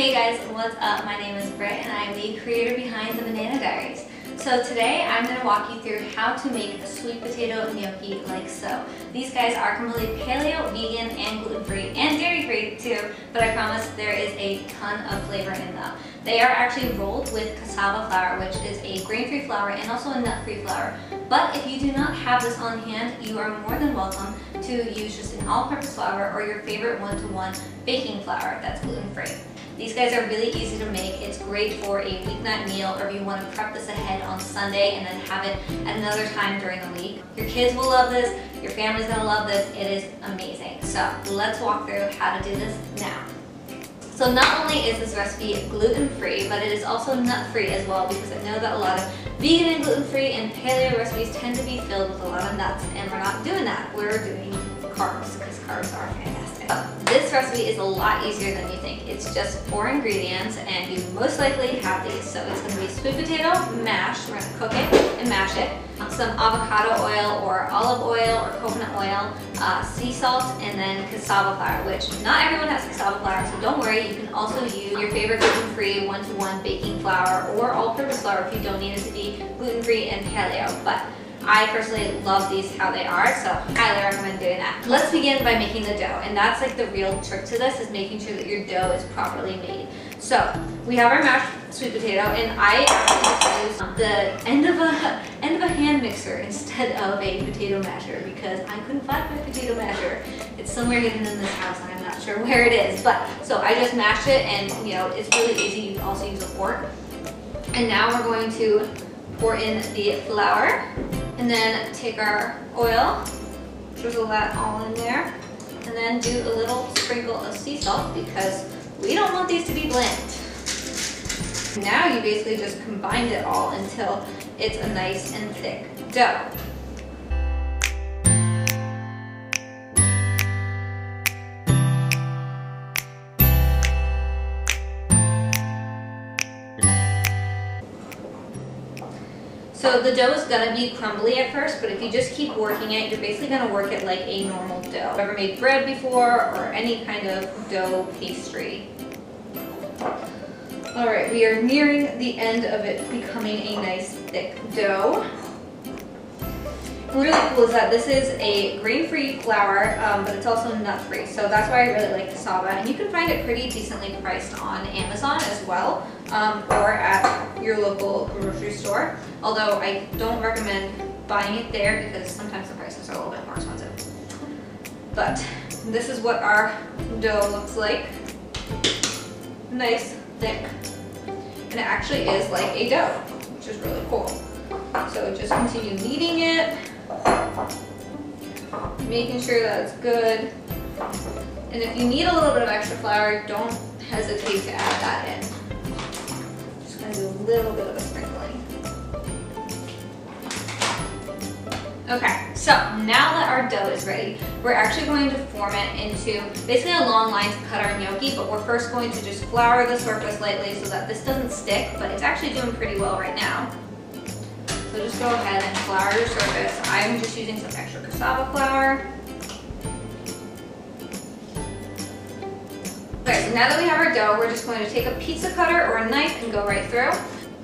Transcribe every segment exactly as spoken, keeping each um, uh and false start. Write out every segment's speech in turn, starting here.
Hey guys, what's up? My name is Britt and I'm the creator behind The Banana Diaries. So today I'm going to walk you through how to make a sweet potato gnocchi like so. These guys are completely paleo, vegan, and gluten-free, and dairy-free too, but I promise there is a ton of flavor in them. They are actually rolled with cassava flour, which is a grain-free flour and also a nut-free flour. But if you do not have this on hand, you are more than welcome to use just an all-purpose flour or your favorite one-to-one baking flour that's gluten-free. These guys are really easy to make. It's great for a weeknight meal, or if you want to prep this ahead on Sunday and then have it at another time during the week. Your kids will love this, your family's gonna love this, it is amazing. So let's walk through how to do this now. So not only is this recipe gluten-free, but it is also nut-free as well, because I know that a lot of vegan and gluten-free and paleo recipes tend to be filled with a lot of nuts, and we're not doing that, we're doing carbs, because carbs are fantastic. This recipe is a lot easier than you think. It's just four ingredients, and you most likely have these. So it's going to be sweet potato mash. We're going to cook it and mash it. Some avocado oil or olive oil or coconut oil, uh, sea salt, and then cassava flour, which not everyone has cassava flour, so don't worry. You can also use your favorite gluten-free one-to-one baking flour or all-purpose flour if you don't need it to be gluten-free and paleo. But I personally love these how they are, so highly recommend doing that. Let's begin by making the dough, and that's like the real trick to this, is making sure that your dough is properly made. So we have our mashed sweet potato, and I actually use the end of a end of a hand mixer instead of a potato masher, because I couldn't find my potato masher. It's somewhere hidden in this house, and I'm not sure where it is. But so I just mashed it, and you know, it's really easy. You can also use a fork. And now we're going to pour in the flour. And then take our oil, drizzle that all in there, and then do a little sprinkle of sea salt, because we don't want these to be bland. Now you basically just combine it all until it's a nice and thick dough. So the dough is gonna be crumbly at first, but if you just keep working it, you're basically gonna work it like a normal dough. Have you ever made bread before, or any kind of dough pastry? All right, we are nearing the end of it becoming a nice thick dough. What's really cool is that this is a grain-free flour, um, but it's also nut-free, so that's why I really like cassava. And you can find it pretty decently priced on Amazon as well, um, or at your local grocery store. Although I don't recommend buying it there, because sometimes the prices are a little bit more expensive. But this is what our dough looks like. Nice, thick, and it actually is like a dough, which is really cool. So just continue kneading it, making sure that it's good. And if you need a little bit of extra flour, don't hesitate to add that in. Just going to do a little bit of a sprinkling. Okay, so now that our dough is ready, we're actually going to form it into basically a long line to cut our gnocchi, but we're first going to just flour the surface lightly so that this doesn't stick, but it's actually doing pretty well right now. So just go ahead and flour your surface. I'm just using some extra cassava flour. Okay, so now that we have our dough, we're just going to take a pizza cutter or a knife and go right through.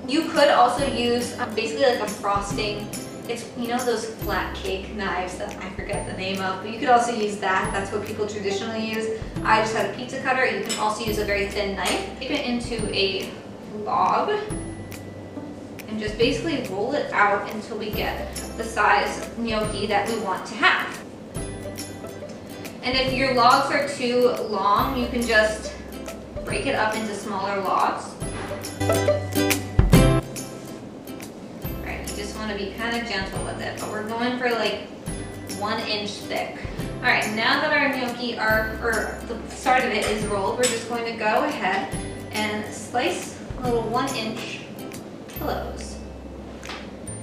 You could also use basically like a frosting. It's, you know, those flat cake knives that I forget the name of, but you could also use that. That's what people traditionally use. I just had a pizza cutter. You can also use a very thin knife. Take it into a blob. And just basically roll it out until we get the size gnocchi that we want to have. And if your logs are too long, you can just break it up into smaller logs. All right, you just want to be kind of gentle with it, but we're going for like one inch thick. All right, now that our gnocchi are, or the start of it is rolled, we're just going to go ahead and slice little one inch pillows.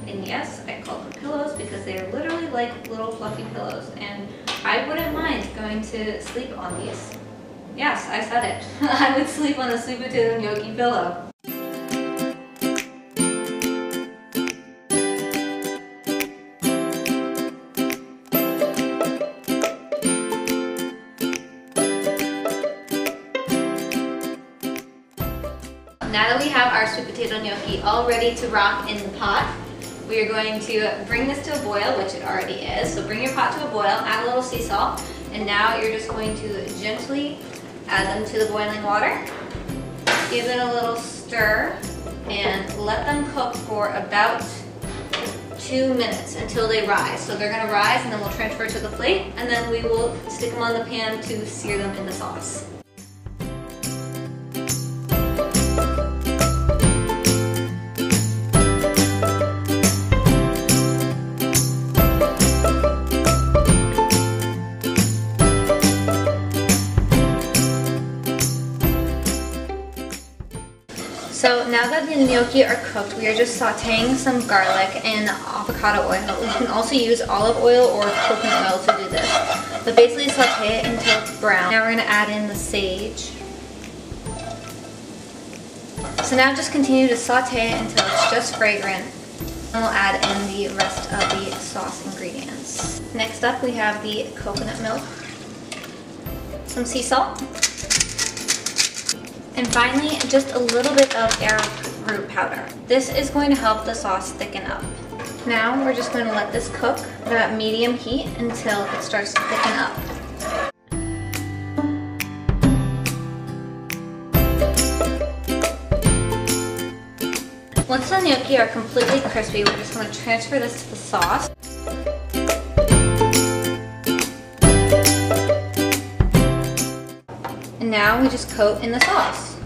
And yes, I call them pillows because they are literally like little fluffy pillows, and I wouldn't mind going to sleep on these. Yes, I said it. I would sleep on a sweet potato gnocchi pillow. now that we have our sweet potato gnocchi all ready to rock in the pot, we are going to bring this to a boil, which it already is. So bring your pot to a boil, add a little sea salt, and now you're just going to gently add them to the boiling water. Give it a little stir and let them cook for about two minutes until they rise. So they're gonna rise and then we'll transfer to the plate, and then we will stick them on the pan to sear them in the sauce. So now that the gnocchi are cooked, we are just sauteing some garlic in avocado oil. We can also use olive oil or coconut oil to do this. But basically saute it until it's brown. Now we're gonna add in the sage. So now just continue to saute it until it's just fragrant. And we'll add in the rest of the sauce ingredients. Next up we have the coconut milk, some sea salt, and finally, just a little bit of arrowroot powder. This is going to help the sauce thicken up. Now we're just going to let this cook at about medium heat until it starts to thicken up. Once the gnocchi are completely crispy, we're just going to transfer this to the sauce. And now we just coat in the sauce.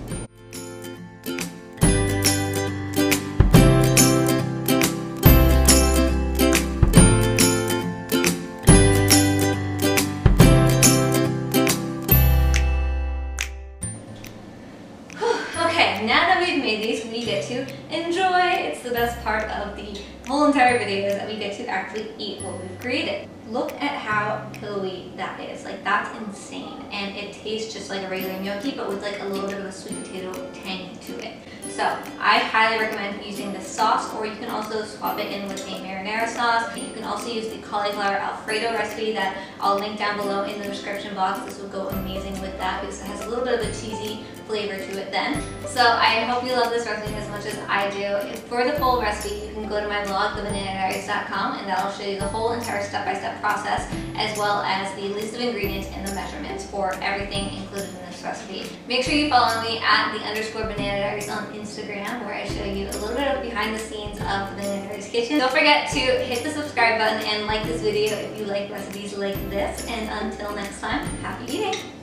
Okay, now that we've made these, we get to enjoy. It's the best part of the whole entire video, is that we get to actually eat what we've created. Look at how pillowy that is. Like, that's insane. And it tastes just like a regular gnocchi, but with like a little bit of a sweet potato tang to it. So I highly recommend using this sauce, or you can also swap it in with a marinara sauce. You can also use the cauliflower Alfredo recipe that I'll link down below in the description box. This would go amazing with that because it has a little bit of a cheesy flavor to it then. So I hope you love this recipe as much as I do. For the full recipe, you can go to my blog, the banana diaries dot com, and that'll show you the whole entire step-by-step process, as well as the list of ingredients and the measurements for everything included in this recipe. Make sure you follow me at the underscore banana diaries on Instagram, where I show you a little bit of behind the scenes of the Banana Diaries kitchen. Don't forget to hit the subscribe button and like this video if you like recipes like this. And until next time, happy eating!